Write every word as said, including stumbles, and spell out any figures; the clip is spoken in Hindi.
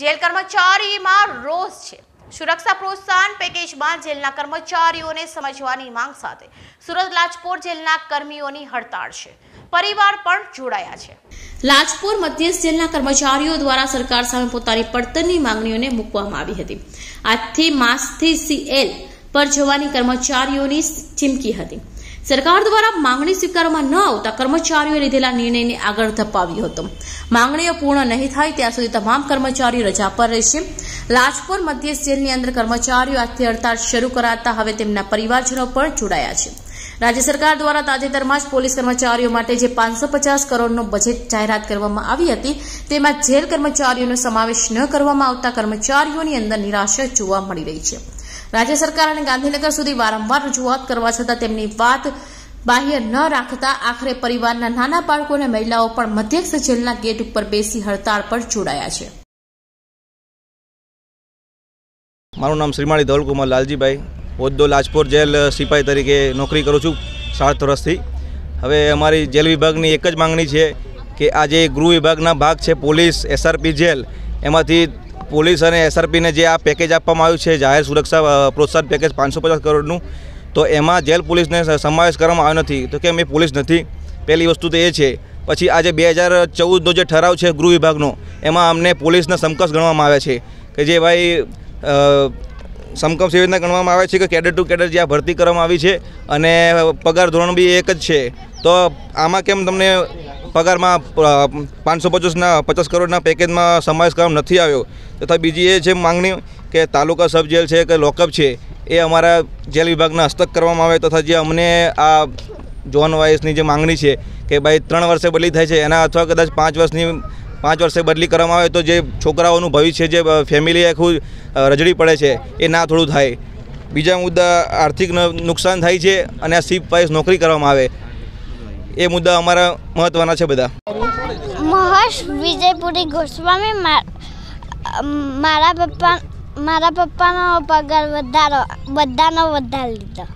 જેલ કર્મચારીમાં રોષ છે। સુરક્ષા પ્રોત્સાહન પેકેજમાં જેલના કર્મચારીઓને સમજવાની માંગ સાથે સુરત લાજપોર જેલના કર્મીઓની હડતાળ છે। પરિવાર પણ જોડાયા છે। લાજપોર મધ્યસ્થ જેલના કર્મચારીઓ દ્વારા સરકાર સામે પોતાની પડતરની માંગણીઓને મૂકવામાં આવી હતી। આજથી માસથી સીએલ પર જવાની કર્મચારીઓની ચીમકી હતી। सरकार द्वारा मांगणी स्वीकारવામાં ન આવતા કર્મચારીઓએ લીધેલા નિર્ણયને આગળ ધપાવ્યો હતો। માંગણીઓ પૂર્ણ નહીં થાય ત્યાં સુધી તમામ કર્મચારીઓ રજા પર રહેશે। લાજપોર મધ્યસ્થ જેલની અંદર કર્મચારીઓ આજથી હડતાળ શરૂ કરાતા હવે તેમના પરિવારજનો પણ જોડાયા છે। રાજ્ય સરકાર દ્વારા તાજેતરમાં જ પોલીસ કર્મચારીઓ માટે જે પાંચસો પચાસ કરોડનો બજેટ જાહેરાત કરવામાં આવી હતી તેમાં જેલ કર્મચારીઓનો સમાવેશ ન કરવામાં આવતા કર્મચારીઓની અંદર નિરાશા જોવા મળી રહી છે। राज्य सरकार ने गांधीनगर सुधी वारंवार रजूआत करवा छतां तेमनी वात बाह्य न राखता आखरे परिवारना नाना बाळको अने महिलाओ पण मध्यस्थ जेलना गेट उपर बेसी हड़ताळ पर जोड़ाया छे। मारुं नाम श्रीमाणी धवलकुमार लालजीभाई होद्दो लाजपोर जेल सिपाही तरीके नौकरी करूं छूं। सात वर्षथी हवे अमारी जेल विभागनी एक ज मांगणी छे के आ जे गृह विभागना भाग छे पोलीस एसआरपी जेल एमांथी पुलिस और एसआरपी ने जे आ पैकेज आपवामां आव्युं छे जाहिर सुरक्षा प्रोत्साहन पैकेज पांच सौ पचास करोड़नू तो एमां जेल पुलिस ने समावेश करवामां आव्यो नथी। तो केम ए पुलिस नथी पहली वस्तु तो ए छे। पछी आज बे हज़ार चौदह नो जे ठराव छे गृह विभागनो एमां अमने पुलिसना समकक्ष गणवामां आवे छे के जे भाई समकक्ष एवी रीतना गणवामां आवे छे के कैडेट टू कैडेट जे आ भर्ती करवामां आवी छे अने पगार धोरण बी एक ज छे। तो आमां केम तमने पगार में पांच सौ पचास पचास करोड़ पैकेज में समावेश करवामां नथी आव्यो। तथा बीजी ए छे मांगणी के तालुका सब जेल है कि लॉकअप है ये अमरा जेल विभाग हस्तक करवामां आवे। तथा जे अमने आ जोन वाइसनी जे मांगणी है कि भाई त्रण वर्षे बदली थाय छे एना अथवा कदाच पांच वर्षनी पांच वर्षे बदली करवामां आवे तो जे छोकराओनुं भविष्य जे फेमिली आखुं रजड़ी पड़े छे ए ना थोडुं थाय। बीजा मुद्दा आर्थिक नुकसान थाय छे अने शिफ्ट वाइस नौकरी करवामां आवे ए मुद्दा अमारा महत्वना छे। बधा महेश विजयपुरी गोस्वामी मारा पप्पा मारा पप्पानो पगार वधारो बधानो वधार लीधो।